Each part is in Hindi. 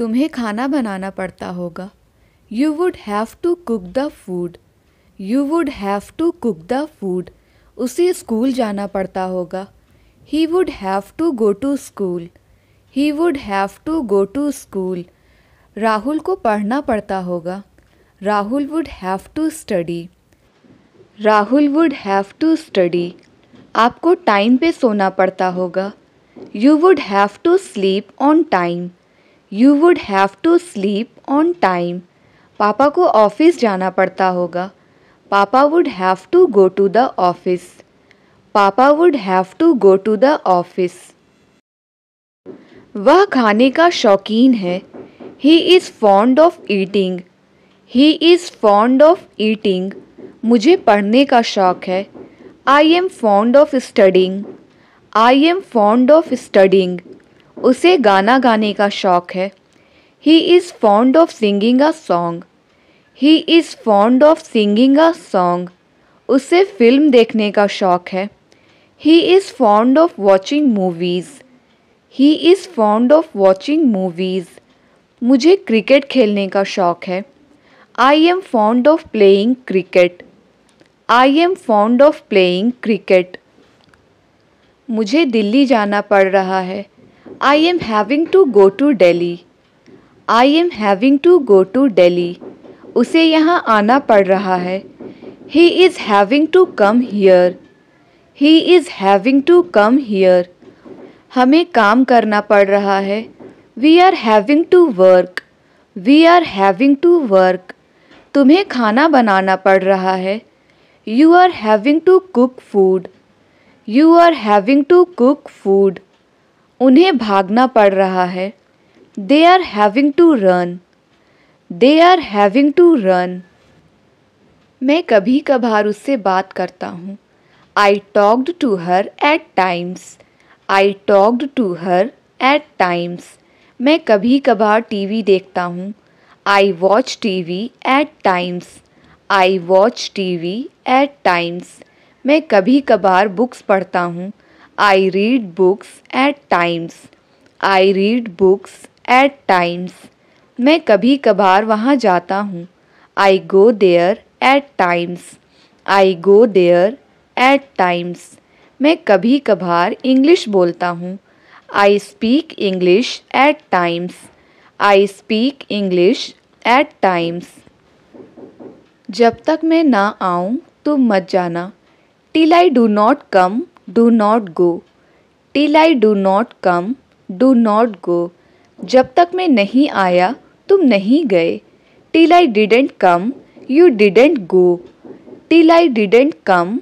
तुम्हें खाना बनाना पड़ता होगा। You would have to cook the food. You would have to cook the food. उसे स्कूल जाना पड़ता होगा। He would have to go to school. He would have to go to school. Rahul को पढ़ना पड़ता होगा। Rahul would have to study. Rahul would have to study. आपको टाइम पे सोना पड़ता होगा। You would have to sleep on time. You would have to sleep on time. पापा को ऑफिस जाना पड़ता होगा। पापा would have to go to the office. पापा would have to go to the office. वह खाने का शौकीन है। He is fond of eating. He is fond of eating. मुझे पढ़ने का शौक है। I am fond of studying. I am fond of studying. उसे गाना गाने का शौक है। He is fond of singing a song. He is fond of singing a song. उसे फिल्म देखने का शौक है। He is fond of watching movies. He is fond of watching movies. मुझे क्रिकेट खेलने का शौक है। I am fond of playing cricket. I am fond of playing cricket. मुझे दिल्ली जाना पड़ रहा है। I am having to go to Delhi. I am having to go to Delhi. उसे यहाँ आना पड़ रहा है। He is having to come here. He is having to come here. हमें काम करना पड़ रहा है। We are having to work. We are having to work. तुम्हें खाना बनाना पड़ रहा है। You are having to cook food. You are having to cook food. उन्हें भागना पड़ रहा है। They are having to run. They are having to run. मैं कभी कभार उससे बात करता हूँ। I talked to her at times. I talked to her at times. मैं कभी कभार टीवी देखता हूँ। I watch TV at times. I watch TV at times. मैं कभी कभार बुक्स पढ़ता हूँ। I read books at times. I read books at times. मैं कभी कभार वहाँ जाता हूँ। I go there at times. I go there at times. मैं कभी कभार इंग्लिश बोलता हूँ। I speak English at times. I speak English at times. जब तक मैं ना आऊँ तुम मत जाना। Till I do not come, do not go. Till I do not come, do not go. जब तक मैं नहीं आया तुम नहीं गए। Till I didn't come, you didn't go. Till I didn't come,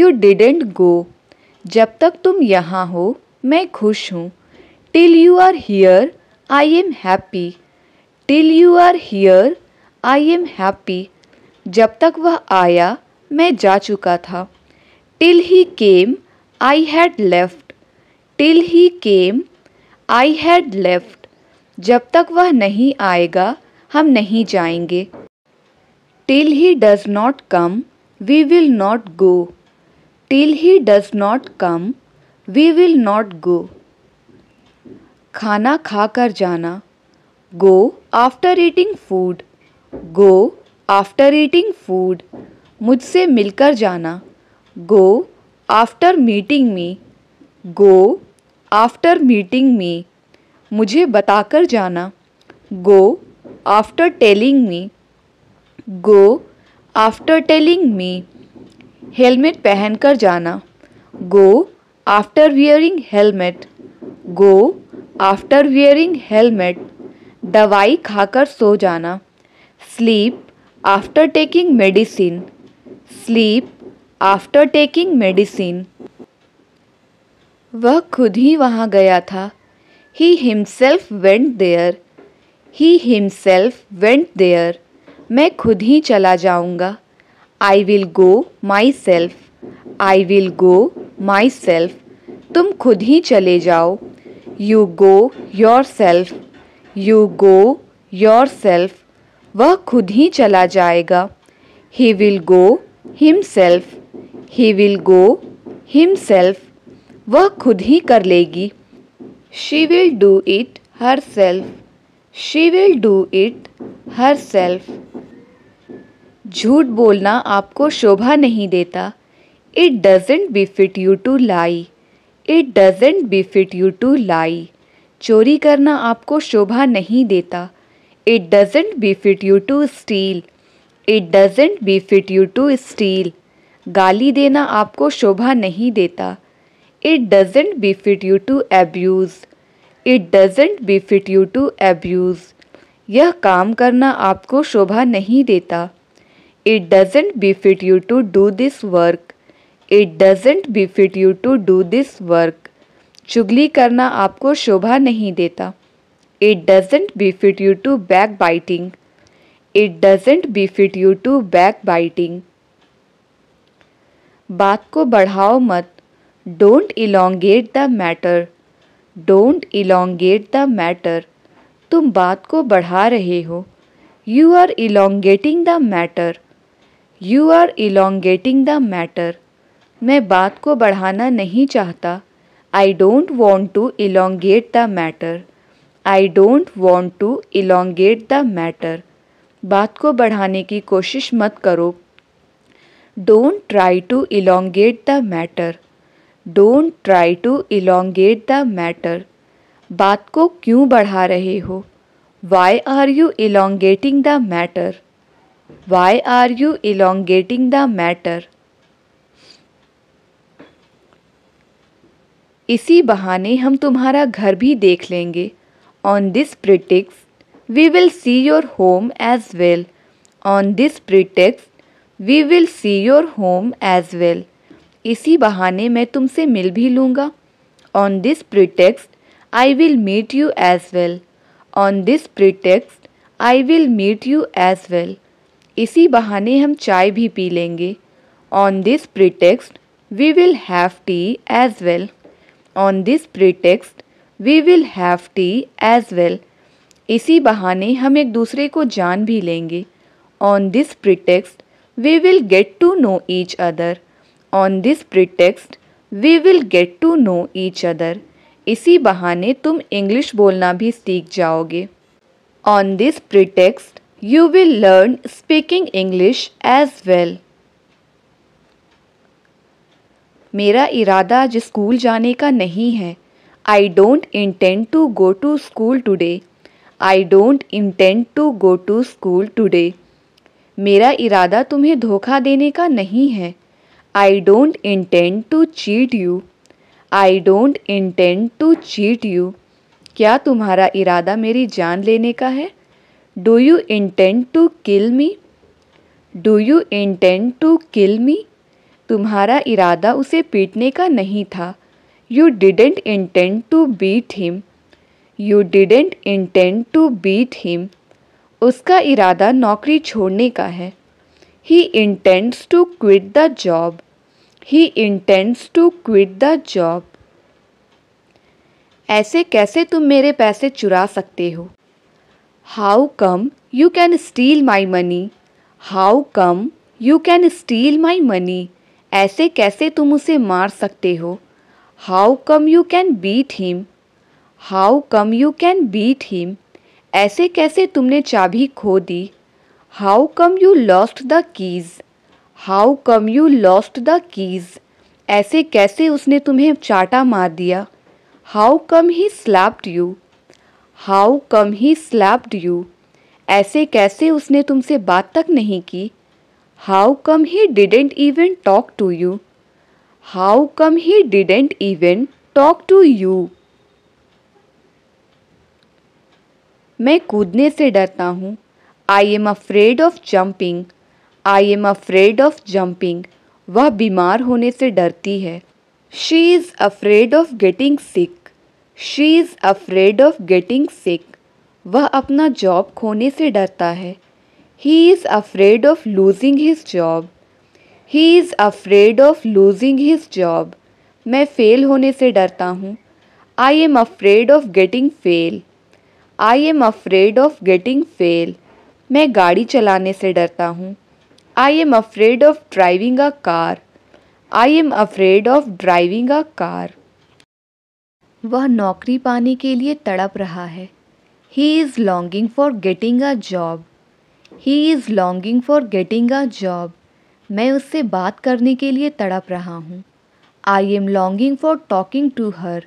you didn't go. जब तक तुम यहाँ हो मैं खुश हूँ। Till you are here, I am happy. Till you are here, I am happy. जब तक वह आया मैं जा चुका था। Till he came, I had left. Till he came, I had left. जब तक वह नहीं आएगा हम नहीं जाएंगे। Till he does not come, we will not go. Till he does not come, we will not go. खाना खा कर जाना। Go after eating food. Go after eating food. मुझसे मिलकर जाना। Go after meeting me. Go after meeting me. मुझे बताकर जाना। Go after telling me. Go after telling me. Helmet पहनकर जाना। Go after wearing helmet. Go after wearing helmet. दवाई खाकर सो जाना। Sleep after taking medicine. Sleep after taking medicine. वह खुद ही वहाँ गया था। He himself went there. He himself went there. मैं खुद ही चला जाऊँगा। I will go myself. I will go myself. तुम खुद ही चले जाओ। You go yourself. You go yourself. वह खुद ही चला जाएगा। He will go himself. He will go himself. वह खुद ही कर लेगी। She will do it herself. She will do it herself. झूठ बोलना आपको शोभा नहीं देता। It doesn't befit you to lie. It doesn't befit you to lie. चोरी करना आपको शोभा नहीं देता। It doesn't befit you to steal. It doesn't befit you to steal. गाली देना आपको शोभा नहीं देता। It doesn't befit you to abuse. It doesn't befit you to abuse. यह काम करना आपको शोभा नहीं देता। It doesn't befit you to do this work. It doesn't befit you to do this work. चुगली करना आपको शोभा नहीं देता। It doesn't befit you to back biting. It doesn't befit you to back biting. बात को बढ़ाओ मत। Don't elongate the matter. Don't elongate the matter. तुम बात को बढ़ा रहे हो। You are elongating the matter. You are elongating the matter. मैं बात को बढ़ाना नहीं चाहता। I don't want to elongate the matter. I don't want to elongate the matter. बात को बढ़ाने की कोशिश मत करो। Don't try to elongate the matter. Don't try to elongate the matter. बात को क्यों बढ़ा रहे हो? Why are you elongating the matter. Why are you elongating the matter. इसी बहाने हम तुम्हारा घर भी देख लेंगे। On this pretext we will see your home as well. On this pretext we will see your home as well. इसी बहाने मैं तुमसे मिल भी लूँगा। On this pretext I will meet you as well. On this pretext I will meet you as well. इसी बहाने हम चाय भी पी लेंगे। On this pretext we will have tea as well. On this pretext we will have tea as well. इसी बहाने हम एक दूसरे को जान भी लेंगे। On this pretext we will get to know each other. On this pretext we will get to know each other. इसी बहाने तुम इंग्लिश बोलना भी सीख जाओगे। On this pretext you will learn speaking English as well. मेरा इरादा आज स्कूल जाने का नहीं है। I don't intend to go to school today. I don't intend to go to school today. मेरा इरादा तुम्हें धोखा देने का नहीं है। I don't intend to cheat you. I don't intend to cheat you. क्या तुम्हारा इरादा मेरी जान लेने का है? Do you intend to kill me. Do you intend to kill me. तुम्हारा इरादा उसे पीटने का नहीं था। You didn't intend to beat him. You didn't intend to beat him. उसका इरादा नौकरी छोड़ने का है। He intends to quit the job. He intends to quit the job. ऐसे कैसे तुम मेरे पैसे चुरा सकते हो? How come you can steal my money? How come you can steal my money? ऐसे कैसे तुम उसे मार सकते हो? How come you can beat him? How come you can beat him? ऐसे कैसे तुमने चाबी खो दी? How come you lost the keys. How come you lost the keys. ऐसे कैसे उसने तुम्हें चाटा मार दिया? How come he slapped you. How come he slapped you. ऐसे कैसे उसने तुमसे बात तक नहीं की? How come he didn't even talk to you. How come he didn't even talk to you. मैं कूदने से डरता हूँ। I am afraid of jumping. I am afraid of jumping. वह बीमार होने से डरती है। She is afraid of getting sick. She is afraid of getting sick. वह अपना जॉब खोने से डरता है। He is afraid of losing his job. He is afraid of losing his job. मैं फेल होने से डरता हूँ। I am afraid of getting fail. I am afraid of getting fail. मैं गाड़ी चलाने से डरता हूँ। I am afraid of driving a car. I am afraid of driving a car. वह नौकरी पाने के लिए तड़प रहा है। He is longing for getting a job. He is longing for getting a job. मैं उससे बात करने के लिए तड़प रहा हूँ. I am longing for talking to her.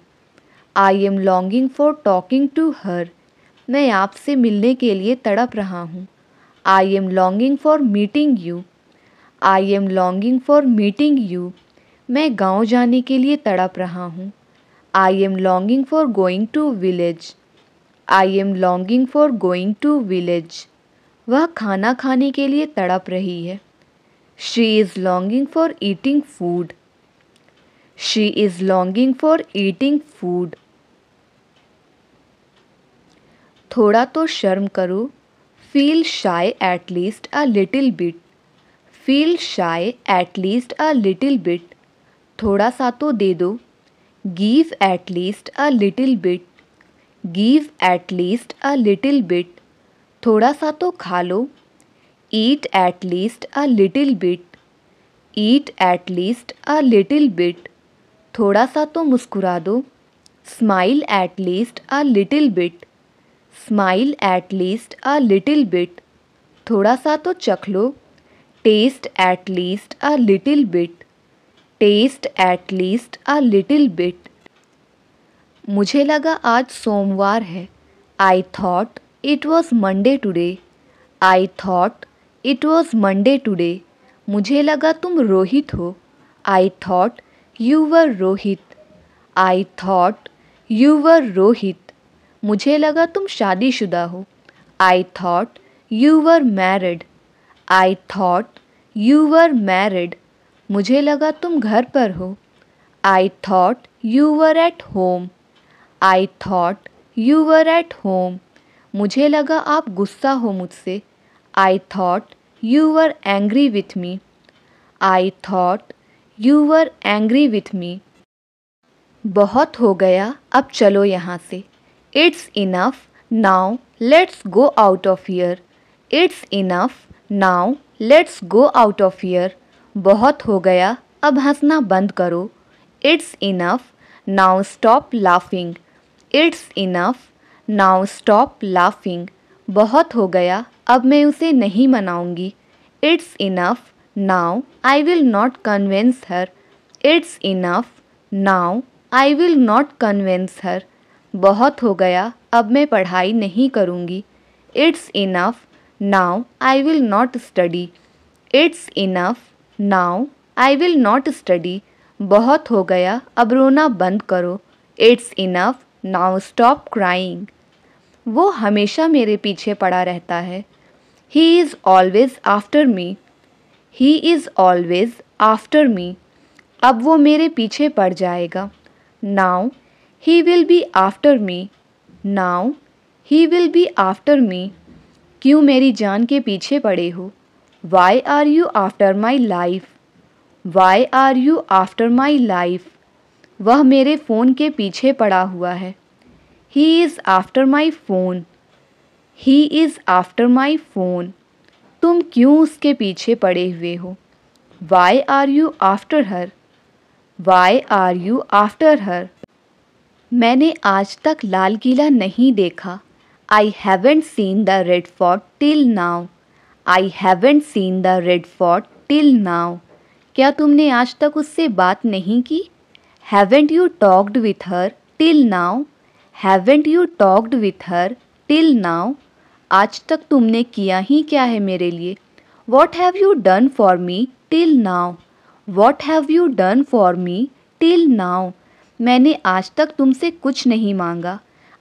I am longing for talking to her. मैं आपसे मिलने के लिए तड़प रहा हूँ. I am longing for meeting you. I am longing for meeting you. मैं गांव जाने के लिए तड़प रहा हूँ. I am longing for going to village. I am longing for going to village. वह खाना खाने के लिए तड़प रही है. She is longing for eating food. She is longing for eating food. थोड़ा तो शर्म करो. Feel shy at least a little bit. Feel shy at least a little bit. थोड़ा सा तो दे दो. Give at least a little bit. Give at least a little bit. थोड़ा सा तो खा लो. Eat at least a little bit. Eat at least a little bit. थोड़ा सा तो मुस्कुरा दो. Smile at least a little bit. Smile at least a little bit. थोड़ा सा तो चख लो. Taste at least a little bit. Taste at least a little bit. मुझे लगा आज सोमवार है. I thought it was Monday today. I thought it was Monday today. मुझे लगा तुम रोहित हो. I thought you were Rohit. I thought you were Rohit. मुझे लगा तुम शादीशुदा हो. I thought you were married. I thought you were married. मुझे लगा तुम घर पर हो. I thought you were at home. I thought you were at home. मुझे लगा आप गुस्सा हो मुझसे. I thought you were angry with me. I thought you were angry with me. बहुत हो गया, अब चलो यहाँ से. It's enough. Now let's go out of here. It's enough. Now let's go out of here. बहुत हो गया, अब हंसना बंद करो. It's enough. Now stop laughing. It's enough. Now stop laughing. बहुत हो गया, अब मैं उसे नहीं मनाऊंगी. It's enough. Now I will not convince her. It's enough. Now I will not convince her. बहुत हो गया, अब मैं पढ़ाई नहीं करूंगी. It's enough. Now I will not study. It's enough. Now I will not study. बहुत हो गया, अब रोना बंद करो. It's enough. Now stop crying. वो हमेशा मेरे पीछे पड़ा रहता है. He is always after me. He is always after me. अब वो मेरे पीछे पड़ जाएगा. Now he will be after me. Now he will be after me. क्यों मेरी जान के पीछे पड़े हो? Why are you after my life? Why are you after my life? वह मेरे फ़ोन के पीछे पड़ा हुआ है. He is after my phone. He is after my phone. तुम क्यों उसके पीछे पड़े हुए हो? Why are you after her? Why are you after her? मैंने आज तक लाल किला नहीं देखा. I haven't seen the Red Fort till now. I haven't seen the Red Fort till now. क्या तुमने आज तक उससे बात नहीं की? Haven't you talked with her till now? Haven't you talked with her till now? आज तक तुमने किया ही क्या है मेरे लिए? What have you done for me till now? What have you done for me till now? मैंने आज तक तुमसे कुछ नहीं मांगा.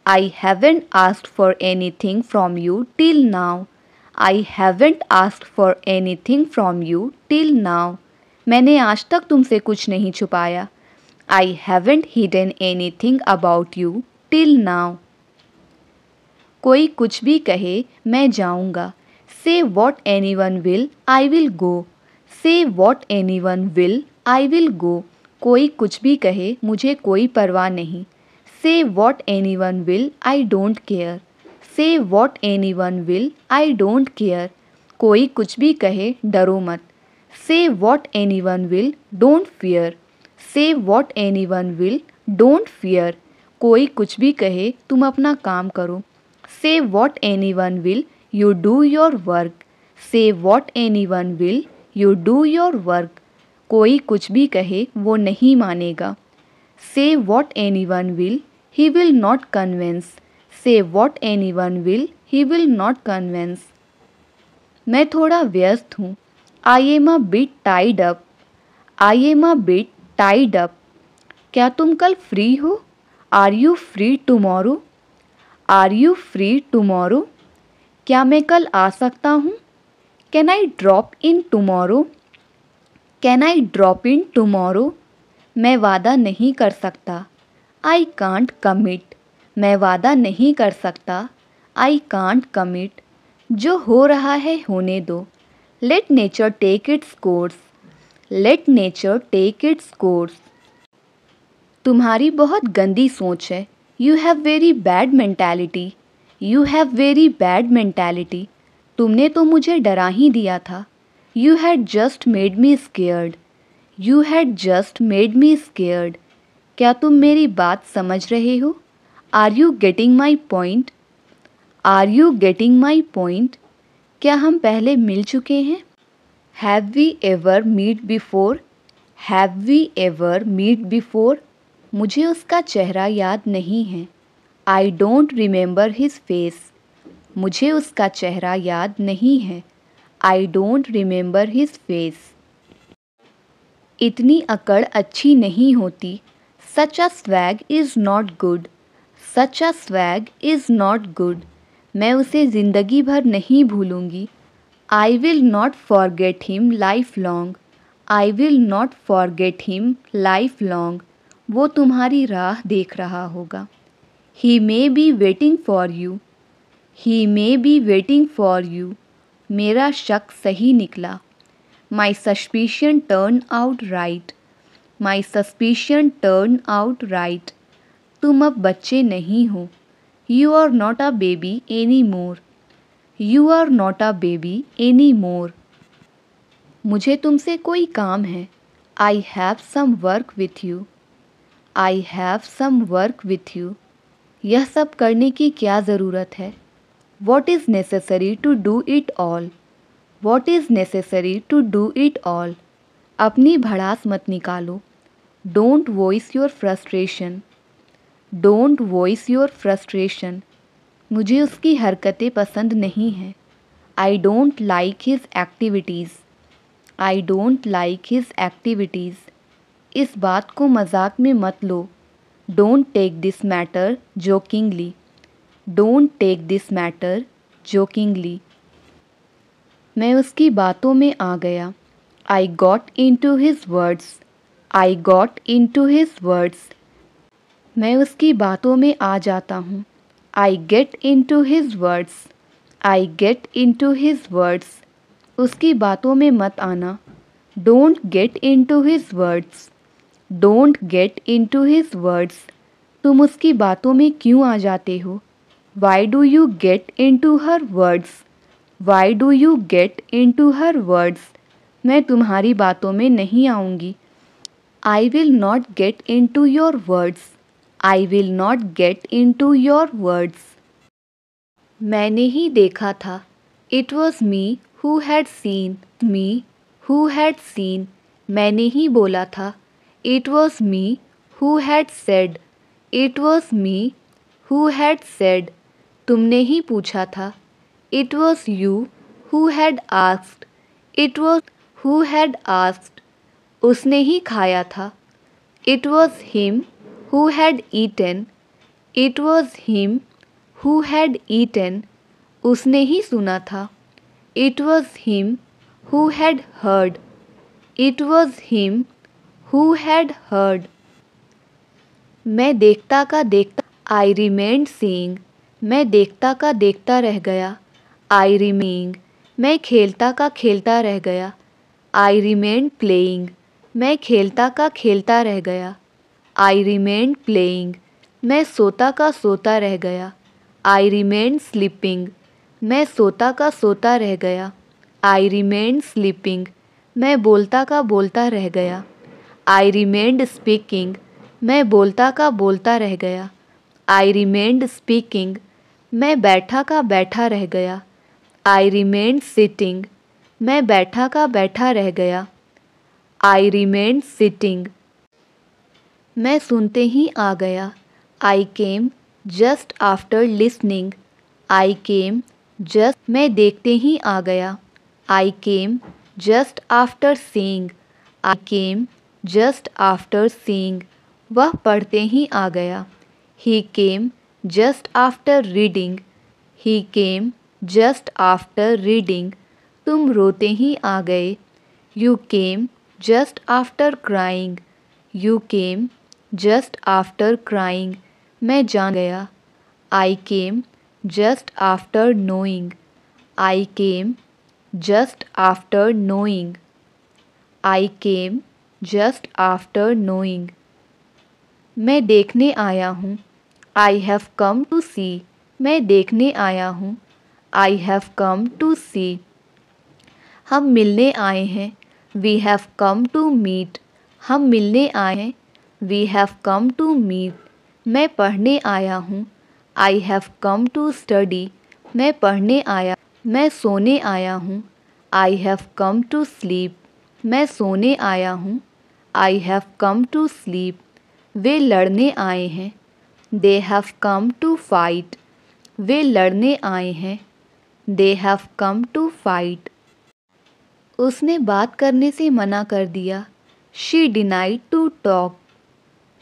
I haven't asked for anything from you till now. I haven't asked for anything from you till now. मैंने आज तक तुमसे कुछ नहीं छुपाया. I haven't hidden anything about you till now. कोई कुछ भी कहे, मैं जाऊँगा. Say what anyone will, I will go. Say what anyone will, I will go. कोई कुछ भी कहे, मुझे कोई परवाह नहीं. Say what anyone will, I don't care. Say what anyone will, I don't care. कोई कुछ भी कहे, डरो मत. Say what anyone will, don't fear. Say what anyone will, don't fear. कोई कुछ भी कहे, तुम अपना काम करो. Say what anyone will, you do your work. Say what anyone will, you do your work. कोई कुछ भी कहे वो नहीं मानेगा. Say what anyone will, he will not convince. Say what anyone will, he will not convince. मैं थोड़ा व्यस्त हूँ. I am a bit tied up. I am a bit tied up. क्या तुम कल फ्री हो? Are you free tomorrow? Are you free tomorrow? क्या मैं कल आ सकता हूँ? Can I drop in tomorrow? Can I drop in tomorrow? मैं वादा नहीं कर सकता. I can't commit. मैं वादा नहीं कर सकता. I can't commit. जो हो रहा है होने दो. Let nature take its course. Let nature take its course. तुम्हारी बहुत गंदी सोच है. You have very bad mentality. You have very bad mentality. तुमने तो मुझे डरा ही दिया था. You had just made me scared. You had just made me scared. क्या तुम मेरी बात समझ रहे हो? Are you getting my point? Are you getting my point? क्या हम पहले मिल चुके हैं? Have we ever met before? Have we ever met before? मुझे उसका चेहरा याद नहीं है. I don't remember his face. मुझे उसका चेहरा याद नहीं है. I don't remember his face. इतनी अकड़ अच्छी नहीं होती. Such a swag is not good. Such a swag is not good. मैं उसे ज़िंदगी भर नहीं भूलूँगी. I will not forget him lifelong. I will not forget him lifelong. वो तुम्हारी राह देख रहा होगा. He may be waiting for you. He may be waiting for you. मेरा शक सही निकला. My suspicion turned out right. My suspicion turned out right. तुम अब बच्चे नहीं हो. You are not a baby anymore. You are not a baby anymore. मुझे तुमसे कोई काम है. I have some work with you. I have some work with you. यह सब करने की क्या ज़रूरत है? What is necessary to do it all? What is necessary to do it all? अपनी भड़ास मत निकालो. Don't voice your frustration. Don't voice your frustration. मुझे उसकी हरकतें पसंद नहीं हैं. I don't like his activities. I don't like his activities. इस बात को मजाक में मत लो. Don't take this matter jokingly. Don't take this matter jokingly. मैं उसकी बातों में आ गया. I got into his words. I got into his words. मैं उसकी बातों में आ जाता हूँ. I get into his words. I get into his words. उसकी बातों में मत आना. Don't get into his words. Don't get into his words. तुम उसकी बातों में क्यों आ जाते हो? Why do you get into her words? Why do you get into her words? मैं तुम्हारी बातों में नहीं आऊँगी. I will not get into your words. I will not get into your words. मैंने ही देखा था. It was me who had seen. Me who had seen. मैंने ही बोला था. It was me who had said. It was me who had said. तुमने ही पूछा था. It was you who had asked. It was who had asked. उसने ही खाया था. It was him who had eaten. It was him who had eaten. उसने ही सुना था. It was him who had heard. It was him who had heard. मैं देखता का देखता. I remained seeing. मैं देखता का देखता रह गया. I remained. मैं खेलता का खेलता रह गया. I remained playing. मैं खेलता का खेलता रह गया. I remained playing. मैं सोता का सोता रह गया. I remained sleeping. मैं सोता का सोता रह गया. I remained sleeping. मैं बोलता का बोलता रह गया. I remained speaking. मैं बोलता का बोलता रह गया. I remained speaking. मैं बैठा का बैठा रह गया। I remained sitting. मैं बैठा का बैठा रह गया। I remained sitting. मैं सुनते ही आ गया। I came just after listening. I came just. मैं देखते ही आ गया। I came just after seeing. I came just after seeing. वह पढ़ते ही आ गया। He came just after reading. He came just after reading. तुम रोते ही आ गए। You came just after crying. You came just after crying. मैं जान गया। I came just after knowing. I came just after knowing. I came just after knowing. मैं देखने आया हूँ। I have come to see. मैं देखने आया हूँ। I have come to see. हम मिलने आए हैं। We have come to meet. हम मिलने आए हैं। We have come to meet. मैं पढ़ने आया हूँ। I have come to study. मैं पढ़ने आया। मैं सोने आया हूँ। I have come to sleep. मैं सोने आया हूँ। I have come to sleep. वे लड़ने आए हैं। They have come to fight. वे लड़ने आए हैं। They have come to fight. उसने बात करने से मना कर दिया। She denied to talk.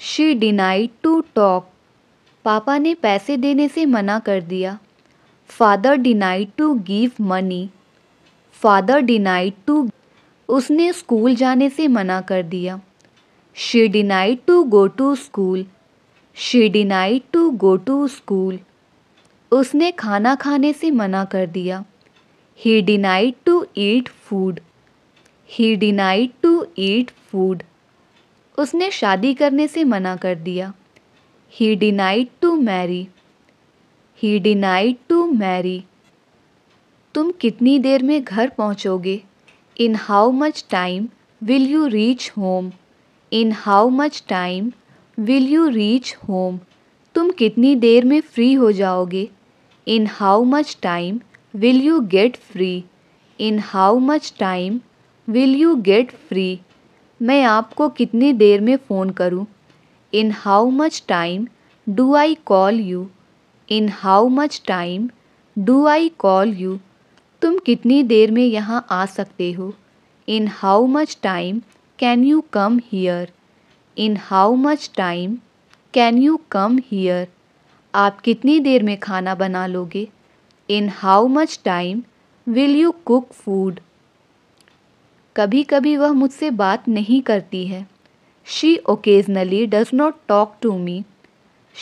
She denied to talk. पापा ने पैसे देने से मना कर दिया। Father denied to give money. Father denied to. उसने स्कूल जाने से मना कर दिया। She denied to go to school. She denied to go to school. उसने खाना खाने से मना कर दिया। He denied to eat food. He denied to eat food. उसने शादी करने से मना कर दिया। He denied to marry. He denied to marry. तुम कितनी देर में घर पहुंचोगे? In how much time will you reach home. In how much time will you reach home. तुम कितनी देर में फ्री हो जाओगे? In how much time will you get free. In how much time will you get free. मैं आपको कितनी देर में फ़ोन करूं? In how much time do I call you. In how much time do I call you. तुम कितनी देर में यहाँ आ सकते हो? In how much time can you come here. In how much time can you come here. आप कितनी देर में खाना बना लोगे? In how much time will you cook food. कभी कभी वह मुझसे बात नहीं करती है। She occasionally does not talk to me.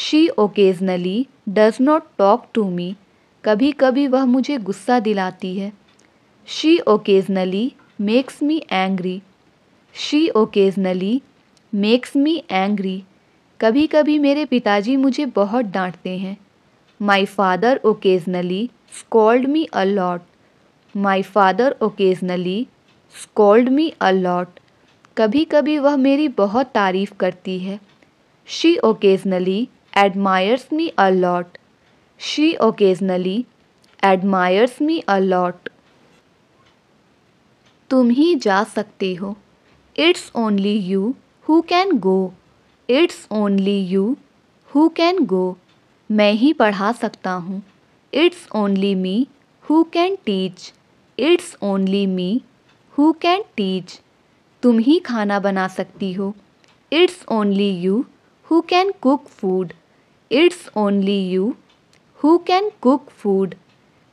She occasionally does not talk to me. कभी कभी वह मुझे गुस्सा दिलाती है। She occasionally makes me angry. She occasionally makes me angry. कभी कभी मेरे पिताजी मुझे बहुत डांटते हैं। My father occasionally scold me a lot. My father occasionally scold me a lot. कभी कभी वह मेरी बहुत तारीफ़ करती है। She occasionally admires me a lot. She occasionally admires me a lot. तुम ही जा सकते हो। It's only you who can go. It's only you who can go. मैं ही पढ़ा सकता हूँ। It's only me who can teach. It's only me who can teach. तुम ही खाना बना सकती हो। It's only you who can cook food. It's only you who can cook food.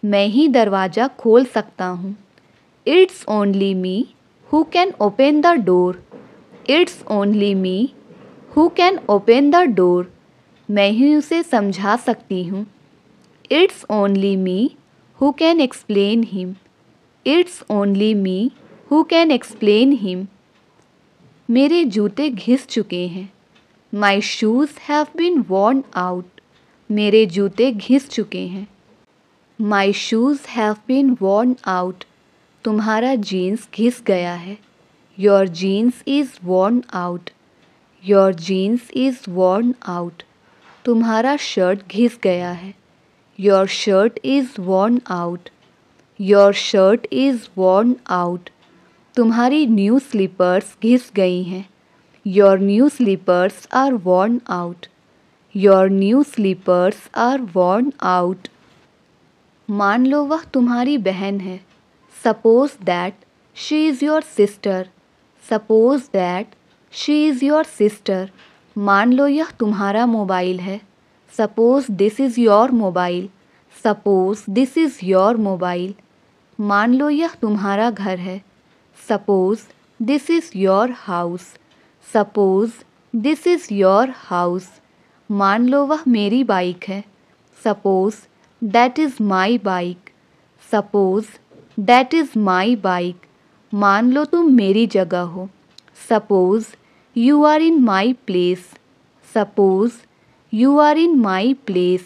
मैं ही दरवाज़ा खोल सकता हूँ। It's only me who can open the door. It's only me who can open the door. मैं ही उसे समझा सकती हूँ। It's only me who can explain him. It's only me who can explain him. मेरे जूते घिस चुके हैं। My shoes have been worn out. मेरे जूते घिस चुके हैं। My shoes have been worn out. तुम्हारा जीन्स घिस गया है। Your jeans is worn out. Your jeans is worn out. तुम्हारा शर्ट घिस गया है। Your shirt is worn out. Your shirt is worn out. तुम्हारी new slippers घिस गई हैं. Your new slippers are worn out. Your new slippers are worn out. मान लो वह तुम्हारी बहन है. Suppose that she is your sister. Suppose that she is your sister. मान लो यह तुम्हारा मोबाइल है. Suppose this is your mobile. Suppose this is your mobile. मान लो यह तुम्हारा घर है. Suppose this is your house. Suppose this is your house. मान लो वह मेरी बाइक है. Suppose that is my bike. Suppose that is my bike. मान लो तुम मेरी जगह हो. Suppose you are in my place. Suppose You are in my place.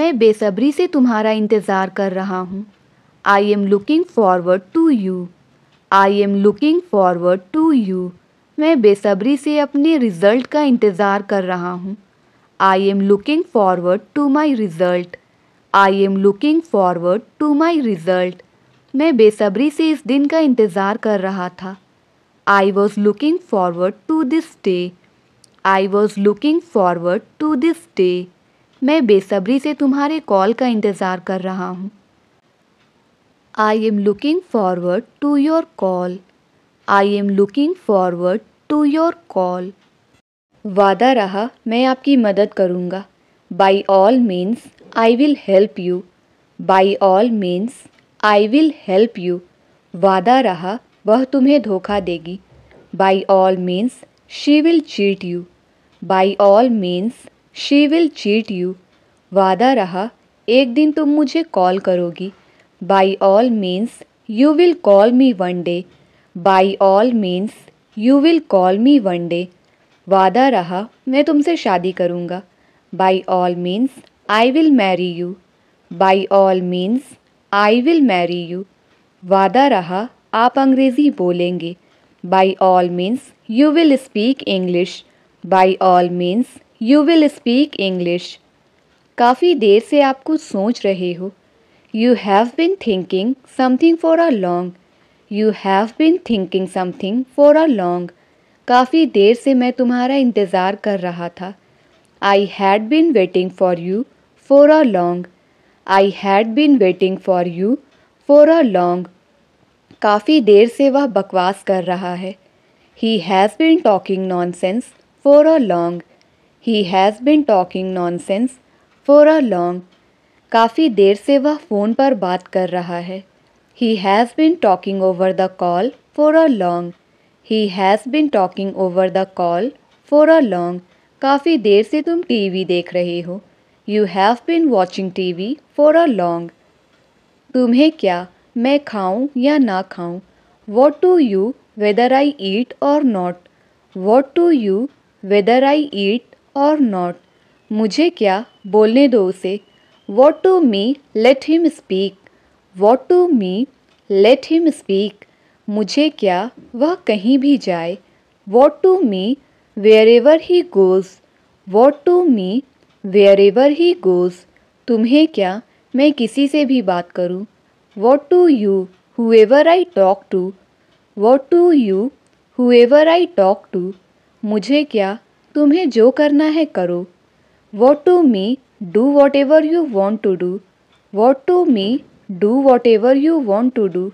मैं बेसब्री से तुम्हारा इंतज़ार कर रहा हूँ. I am looking forward to you. I am looking forward to you. मैं बेसब्री से अपने रिज़ल्ट का इंतज़ार कर रहा हूँ. I am looking forward to my result. I am looking forward to my result. मैं बेसब्री से इस दिन का इंतज़ार कर रहा था. I was looking forward to this day. I was looking forward to this day. मैं बेसब्री से तुम्हारे कॉल का इंतज़ार कर रहा हूँ. I am looking forward to your call. I am looking forward to your call. वादा रहा मैं आपकी मदद करूँगा. By all means, I will help you. By all means, I will help you. वादा रहा वह तुम्हें धोखा देगी. By all means, she will cheat you. By all means, she will cheat you. वादा रहा एक दिन तुम मुझे कॉल करोगी. By all means, you will call me one day. By all means, you will call me one day. वादा रहा मैं तुमसे शादी करूँगा. By all means, I will marry you. By all means, I will marry you. वादा रहा आप अंग्रेज़ी बोलेंगे. By all means, you will speak English. By all means, you will speak English. काफ़ी देर से आप कुछ सोच रहे हो. You have been thinking something for a long. You have been thinking something for a long. काफ़ी देर से मैं तुम्हारा इंतज़ार कर रहा था. I had been waiting for you for a long. I had been waiting for you for a long. काफ़ी देर से वह बकवास कर रहा है. He has been talking nonsense for a long. He has been talking nonsense for a long. काफ़ी देर से वह फ़ोन पर बात कर रहा है. He has been talking over the call for a long. He has been talking over the call for a long. काफ़ी देर से तुम टीवी देख रहे हो. You have been watching TV for a long. तुम्हें क्या, मैं खाऊं या ना खाऊं? What do you whether I eat or not? What do you whether I eat or not? मुझे क्या, बोलने दो उसे. What to me, let him speak. What to me, let him speak. मुझे क्या, वह कहीं भी जाए. What to me, wherever he goes. What to me, wherever he goes. तुम्हें क्या, मैं किसी से भी बात करूं. What to you, whoever I talk to. What to you, whoever I talk to. मुझे क्या, तुम्हें जो करना है करो. What to me, do whatever you want to do. What to me, do whatever you want to do.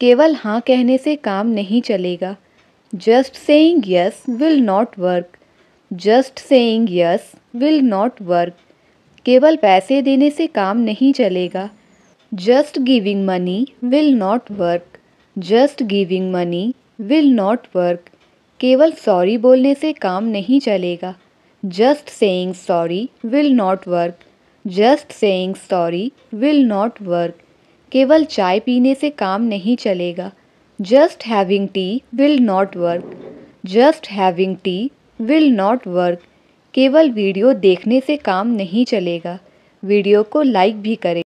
केवल हाँ कहने से काम नहीं चलेगा. Just saying yes will not work. Just saying yes will not work. केवल पैसे देने से काम नहीं चलेगा. Just giving money will not work. Just giving money will not work. केवल sorry बोलने से काम नहीं चलेगा. Just saying sorry will not work. Just saying sorry will not work. केवल चाय पीने से काम नहीं चलेगा. Just having tea will not work. Just having tea will not work. केवल वीडियो देखने से काम नहीं चलेगा. वीडियो को लाइक भी करें.